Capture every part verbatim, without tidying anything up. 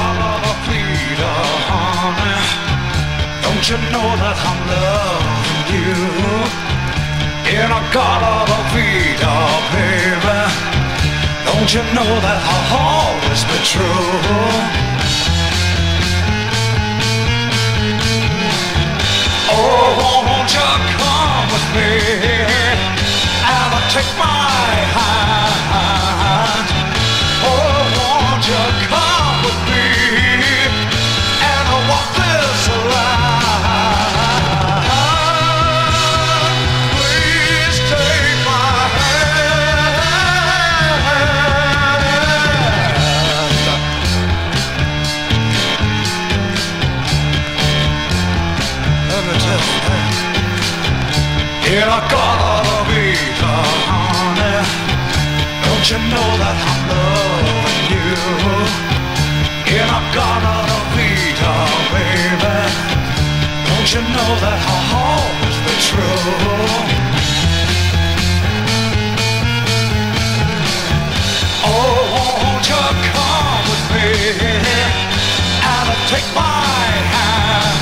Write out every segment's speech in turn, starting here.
Oh, Peter, honey, don't you know that I'm loving you? In-A-Gadda-Da-Vida, baby, don't you know that I'll always be true? Oh, won't you come with me, and I'll take my hand. Oh, won't you come with me, and I'll walk this line. Please take my hand. Let me tell you. In-A-Gadda-Da-Vida, honey, don't you know that I'm loving you? In-A-Gadda-Da-Vida, baby, don't you know that I'll always be true? Oh, won't you come with me, and I'll take my hand.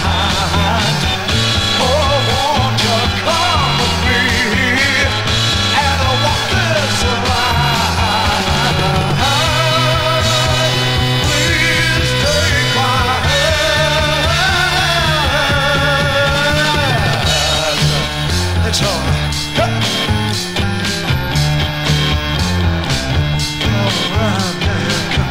All right, man, come on.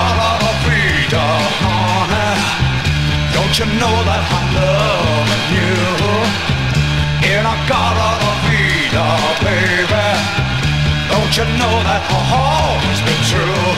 In-A-Gadda-Da-Vida, honey, don't you know that I'm loving you? In-A-Gadda-Da-Vida, baby, don't you know that I'll always be true?